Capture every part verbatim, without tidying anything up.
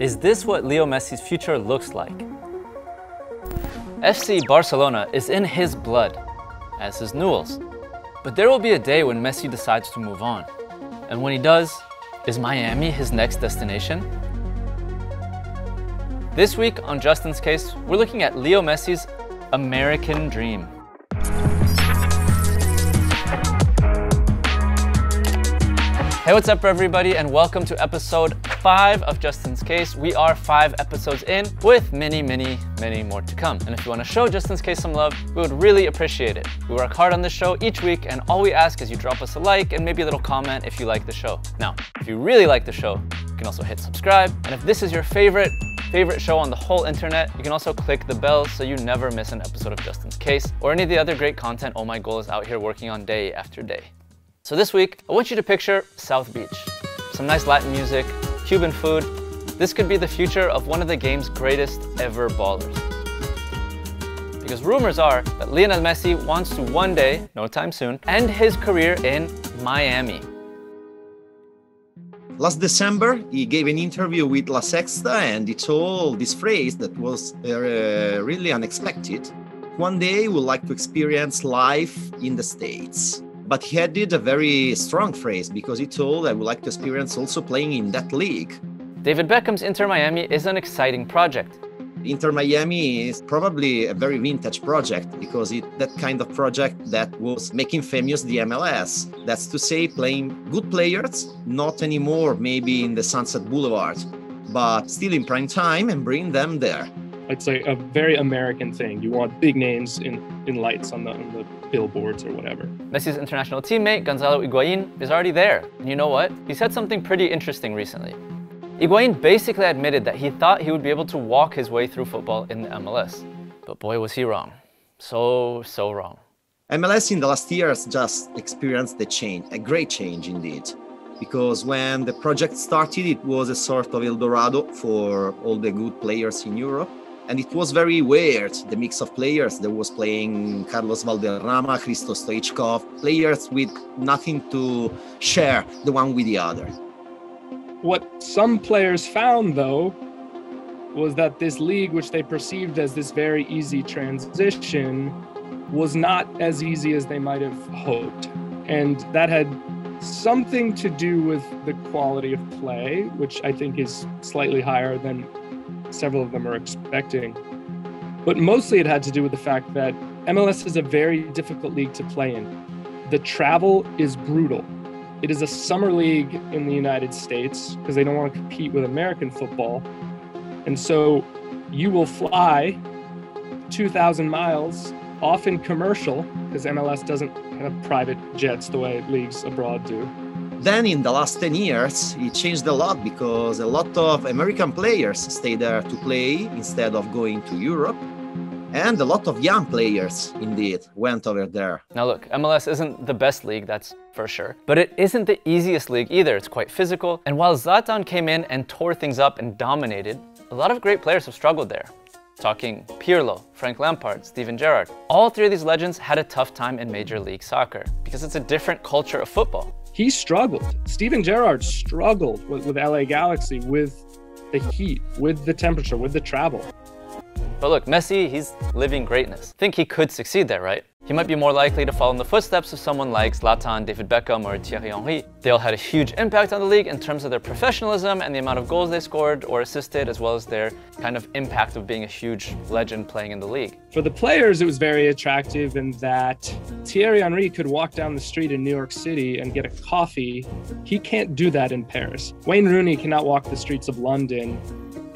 Is this what Leo Messi's future looks like? F C Barcelona is in his blood, as is Newell's. But there will be a day when Messi decides to move on. And when he does, is Miami his next destination? This week on Justin's Case, we're looking at Leo Messi's American dream. Hey, what's up everybody, and welcome to episode five of Justin's Case. We are five episodes in with many, many, many more to come. And if you want to show Justin's Case some love, we would really appreciate it. We work hard on this show each week, and all we ask is you drop us a like and maybe a little comment if you like the show. Now, if you really like the show, you can also hit subscribe. And if this is your favorite, favorite show on the whole internet, you can also click the bell so you never miss an episode of Justin's Case or any of the other great content Oh My Goal is out here working on day after day. So this week, I want you to picture South Beach, some nice Latin music, Cuban food. This could be the future of one of the game's greatest ever ballers. Because rumors are that Lionel Messi wants to one day, no time soon, end his career in Miami. Last December, he gave an interview with La Sexta and he told this phrase that was uh, really unexpected. One day, we'll like to experience life in the States. But he added a very strong phrase because he told, I would like to experience also playing in that league. David Beckham's Inter Miami is an exciting project. Inter Miami is probably a very vintage project because it's that kind of project that was making famous the M L S. That's to say, playing good players, not anymore maybe in the Sunset Boulevard, but still in prime time and bring them there. It's like a very American thing. You want big names in, in lights on the, on the billboards or whatever. Messi's international teammate, Gonzalo Higuain, is already there. And you know what? He said something pretty interesting recently. Higuain basically admitted that he thought he would be able to walk his way through football in the M L S. But boy, was he wrong. So, so wrong. M L S in the last years just experienced the change, a great change indeed. Because when the project started, it was a sort of El Dorado for all the good players in Europe. And it was very weird, the mix of players. There was playing Carlos Valderrama, Hristo Stoichkov, players with nothing to share the one with the other. What some players found, though, was that this league, which they perceived as this very easy transition, was not as easy as they might have hoped. And that had something to do with the quality of play, which I think is slightly higher than several of them are expecting. But mostly it had to do with the fact that M L S is a very difficult league to play in. The travel is brutal. It is a summer league in the United States because they don't want to compete with American football. And so you will fly two thousand miles, often commercial, because M L S doesn't have private jets the way leagues abroad do. Then in the last ten years, it changed a lot because a lot of American players stay there to play instead of going to Europe. And a lot of young players, indeed, went over there. Now look, M L S isn't the best league, that's for sure. But it isn't the easiest league either. It's quite physical. And while Zlatan came in and tore things up and dominated, a lot of great players have struggled there. Talking Pirlo, Frank Lampard, Steven Gerrard. All three of these legends had a tough time in Major League Soccer because it's a different culture of football. He struggled. Steven Gerrard struggled with, with L A Galaxy, with the heat, with the temperature, with the travel. But look, Messi, he's living greatness. Think he could succeed there, right? He might be more likely to follow in the footsteps of someone like Zlatan, David Beckham, or Thierry Henry. They all had a huge impact on the league in terms of their professionalism and the amount of goals they scored or assisted, as well as their kind of impact of being a huge legend playing in the league. For the players, it was very attractive in that Thierry Henry could walk down the street in New York City and get a coffee. He can't do that in Paris. Wayne Rooney cannot walk the streets of London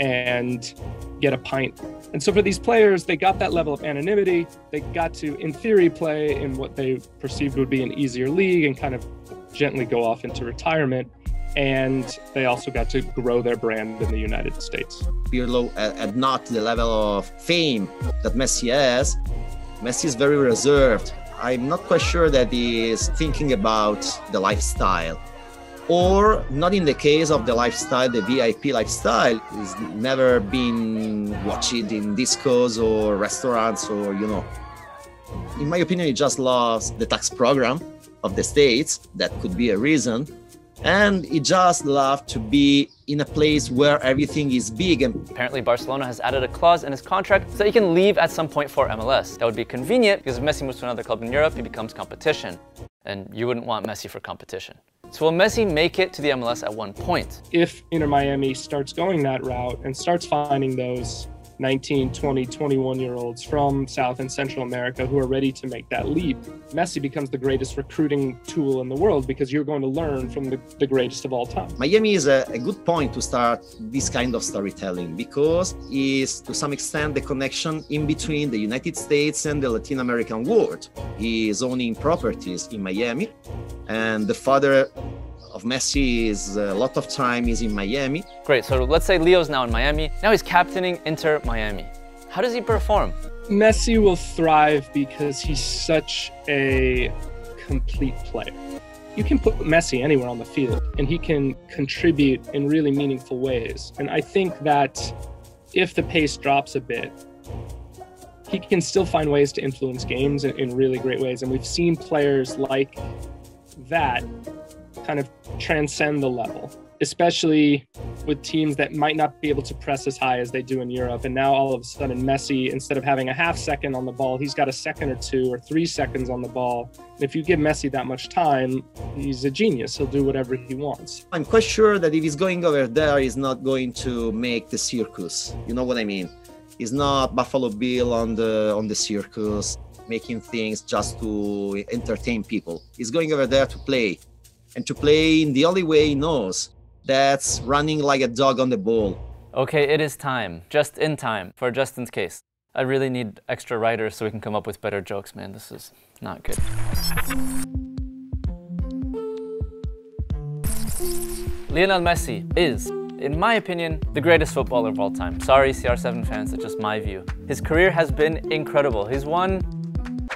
and get a pint. And so for these players, they got that level of anonymity. They got to, in theory, play in what they perceived would be an easier league and kind of gently go off into retirement. And they also got to grow their brand in the United States. Pirlo had not the level of fame that Messi has. Messi is very reserved. I'm not quite sure that he is thinking about the lifestyle. Or not in the case of the lifestyle, the V I P lifestyle. It's never been watched in discos or restaurants or, you know. In my opinion, it just lost the tax program of the States. That could be a reason. And he just loved to be in a place where everything is big. And apparently Barcelona has added a clause in his contract so that he can leave at some point for M L S. That would be convenient because if Messi moves to another club in Europe, he becomes competition. And you wouldn't want Messi for competition. So will Messi make it to the M L S at one point? If Inter Miami starts going that route and starts finding those nineteen, twenty, twenty-one-year-olds from South and Central America who are ready to make that leap, Messi becomes the greatest recruiting tool in the world because you're going to learn from the, the greatest of all time. Miami is a, a good point to start this kind of storytelling because it's, to some extent, the connection in between the United States and the Latin American world. He is owning properties in Miami, and the father of Messi is a lot of time is in Miami. Great, so let's say Leo's now in Miami. Now he's captaining Inter Miami. How does he perform? Messi will thrive because he's such a complete player. You can put Messi anywhere on the field and he can contribute in really meaningful ways. And I think that if the pace drops a bit, he can still find ways to influence games in really great ways. And we've seen players like that kind of transcend the level, especially with teams that might not be able to press as high as they do in Europe. And now all of a sudden Messi, instead of having a half second on the ball, he's got a second or two or three seconds on the ball. And if you give Messi that much time, he's a genius. He'll do whatever he wants. I'm quite sure that if he's going over there, he's not going to make the circus. You know what I mean? He's not Buffalo Bill on the on the circus, making things just to entertain people. He's going over there to play. And to play in the only way he knows, that's running like a dog on the ball. Okay, it is time, just in time, for Justin's Case. I really need extra writers so we can come up with better jokes, man. This is not good. Lionel Messi is, in my opinion, the greatest footballer of all time. Sorry, C R seven fans, it's just my view. His career has been incredible. He's won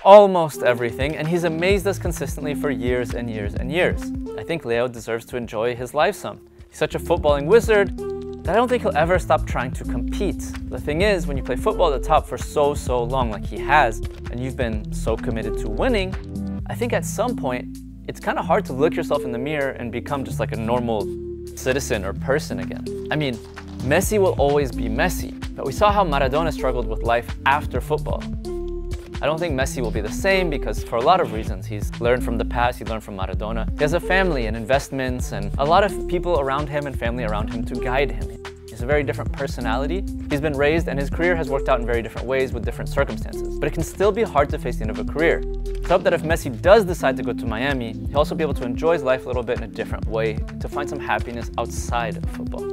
almost everything, and he's amazed us consistently for years and years and years. I think Leo deserves to enjoy his life some. He's such a footballing wizard that I don't think he'll ever stop trying to compete. The thing is, when you play football at the top for so, so long like he has, and you've been so committed to winning, I think at some point, it's kind of hard to look yourself in the mirror and become just like a normal citizen or person again. I mean, Messi will always be Messi, but we saw how Maradona struggled with life after football. I don't think Messi will be the same because for a lot of reasons. He's learned from the past, he learned from Maradona. He has a family and investments and a lot of people around him and family around him to guide him. He's a very different personality. He's been raised and his career has worked out in very different ways with different circumstances. But it can still be hard to face the end of a career. So I hope that if Messi does decide to go to Miami, he'll also be able to enjoy his life a little bit in a different way to find some happiness outside of football.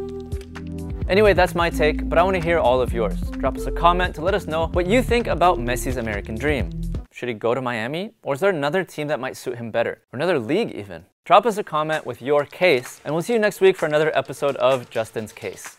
Anyway, that's my take, but I want to hear all of yours. Drop us a comment to let us know what you think about Messi's American dream. Should he go to Miami? Or is there another team that might suit him better? Or another league even? Drop us a comment with your case, and we'll see you next week for another episode of Justin's Case.